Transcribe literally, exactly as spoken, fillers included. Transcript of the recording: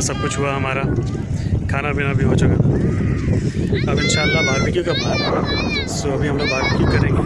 यहाँ सब कुछ हुआ हमारा, खाना पीना भी हो चुका। अब इंशाल्लाह बारबेक्यू का प्लान है, सो अभी हम लोग बारबेक्यू करेंगे।